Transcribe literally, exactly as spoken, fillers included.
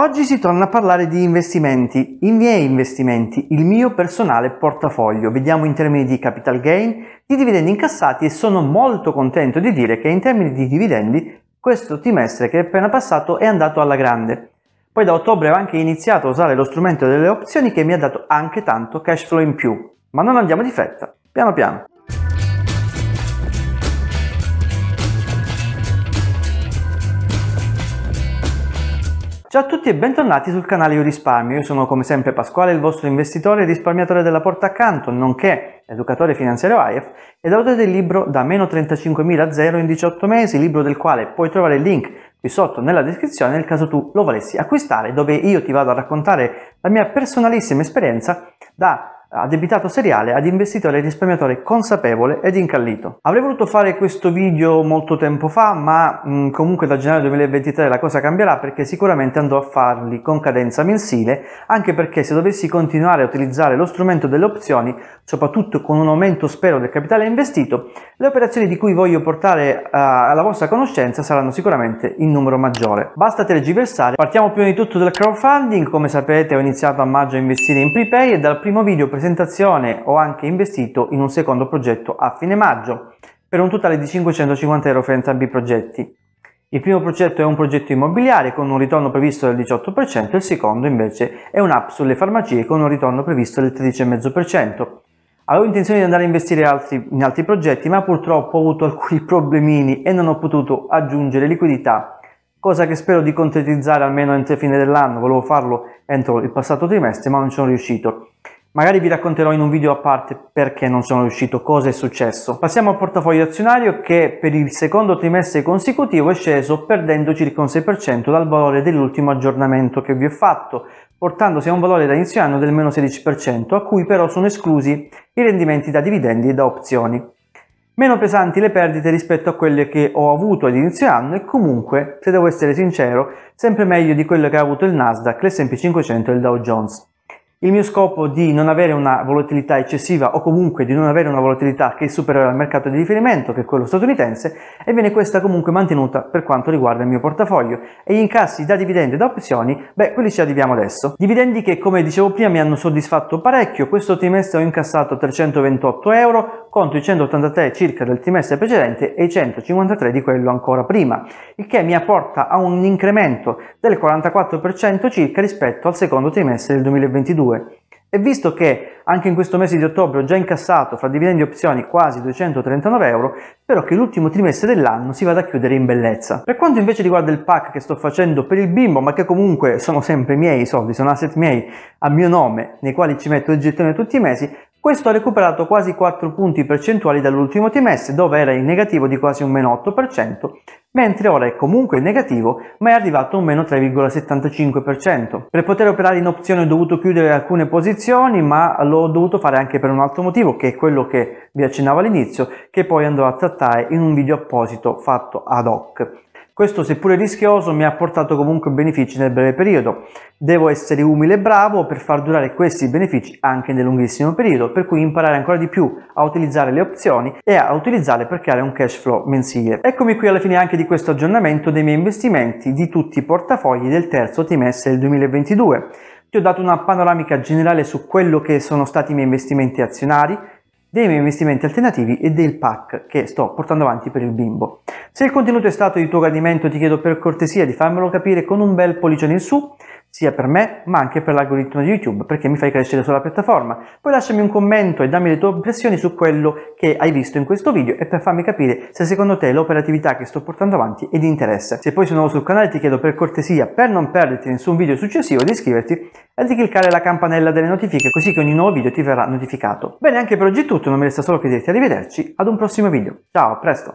Oggi si torna a parlare di investimenti, i miei investimenti, il mio personale portafoglio. Vediamo in termini di capital gain, di dividendi incassati e sono molto contento di dire che in termini di dividendi questo trimestre che è appena passato è andato alla grande. Poi da ottobre ho anche iniziato a usare lo strumento delle opzioni che mi ha dato anche tanto cash flow in più. Ma non andiamo di fretta, piano piano. Ciao a tutti e bentornati sul canale Io Risparmio, io sono come sempre Pasquale, il vostro investitore e risparmiatore della porta accanto, nonché educatore finanziario A I F ed autore del libro Da meno trentacinquemila a zero in diciotto mesi, libro del quale puoi trovare il link qui sotto nella descrizione nel caso tu lo volessi acquistare, dove io ti vado a raccontare la mia personalissima esperienza da addebitato seriale ad investitore e risparmiatore consapevole ed incallito. Avrei voluto fare questo video molto tempo fa, ma mh, comunque da gennaio duemilaventitré la cosa cambierà, perché sicuramente andrò a farli con cadenza mensile, anche perché se dovessi continuare a utilizzare lo strumento delle opzioni, soprattutto con un aumento spero del capitale investito, le operazioni di cui voglio portare uh, alla vostra conoscenza saranno sicuramente in numero maggiore. Basta tergiversare, partiamo prima di tutto dal crowdfunding. Come sapete ho iniziato a maggio a investire in prepay e dal primo video presentazione ho anche investito in un secondo progetto a fine maggio per un totale di cinquecentocinquanta euro per entrambi i progetti. Il primo progetto è un progetto immobiliare con un ritorno previsto del diciotto per cento, il secondo invece è un'app sulle farmacie con un ritorno previsto del tredici virgola cinque per cento. Avevo intenzione di andare a investire altri, in altri progetti, ma purtroppo ho avuto alcuni problemini e non ho potuto aggiungere liquidità, cosa che spero di concretizzare almeno entro fine dell'anno. Volevo farlo entro il passato trimestre ma non ci sono riuscito. Magari vi racconterò in un video a parte perché non sono riuscito, cosa è successo. Passiamo al portafoglio azionario, che per il secondo trimestre consecutivo è sceso perdendo circa un sei per cento dal valore dell'ultimo aggiornamento che vi ho fatto, portandosi a un valore da inizio anno del meno sedici per cento, a cui però sono esclusi i rendimenti da dividendi e da opzioni. Meno pesanti le perdite rispetto a quelle che ho avuto ad inizio anno e comunque, se devo essere sincero, sempre meglio di quello che ha avuto il Nasdaq, l'esse e pi cinquecento e il Dow Jones. Il mio scopo di non avere una volatilità eccessiva, o comunque di non avere una volatilità che è superiore al mercato di riferimento, che è quello statunitense, e viene questa comunque mantenuta per quanto riguarda il mio portafoglio. E gli incassi da dividendi e da opzioni, beh, quelli ci arriviamo adesso. Dividendi che, come dicevo prima, mi hanno soddisfatto parecchio. Questo trimestre ho incassato trecentoventotto euro contro i centottantatré circa del trimestre precedente e i centocinquantatré di quello ancora prima, il che mi porta a un incremento del quarantaquattro per cento circa rispetto al secondo trimestre del duemilaventidue. E visto che anche in questo mese di ottobre ho già incassato fra dividendi e opzioni quasi duecentotrentanove euro, spero che l'ultimo trimestre dell'anno si vada a chiudere in bellezza. Per quanto invece riguarda il pack che sto facendo per il bimbo, ma che comunque sono sempre miei soldi, sono asset miei a mio nome, nei quali ci metto il gettone tutti i mesi, questo ha recuperato quasi quattro punti percentuali dall'ultimo trimestre, dove era in negativo di quasi un meno otto per cento, mentre ora è comunque in negativo, ma è arrivato a un meno tre virgola settantacinque per cento. Per poter operare in opzione ho dovuto chiudere alcune posizioni, ma l'ho dovuto fare anche per un altro motivo, che è quello che vi accennavo all'inizio, che poi andrò a trattare in un video apposito fatto ad hoc. Questo, seppure rischioso, mi ha portato comunque benefici nel breve periodo. Devo essere umile e bravo per far durare questi benefici anche nel lunghissimo periodo, per cui imparare ancora di più a utilizzare le opzioni e a utilizzarle per creare un cash flow mensile. Eccomi qui alla fine anche di questo aggiornamento dei miei investimenti di tutti i portafogli del terzo trimestre del duemilaventidue. Ti ho dato una panoramica generale su quello che sono stati i miei investimenti azionari, dei miei investimenti alternativi e del pack che sto portando avanti per il bimbo. Se il contenuto è stato di tuo gradimento ti chiedo per cortesia di farmelo capire con un bel pollicione in su, sia per me ma anche per l'algoritmo di YouTube, perché mi fai crescere sulla piattaforma. Poi lasciami un commento e dammi le tue impressioni su quello che hai visto in questo video e per farmi capire se secondo te l'operatività che sto portando avanti è di interesse. Se poi sei nuovo sul canale ti chiedo per cortesia, per non perderti nessun video successivo, di iscriverti e di cliccare la campanella delle notifiche, così che ogni nuovo video ti verrà notificato. Bene, anche per oggi è tutto, non mi resta solo che dirti arrivederci ad un prossimo video. Ciao, a presto!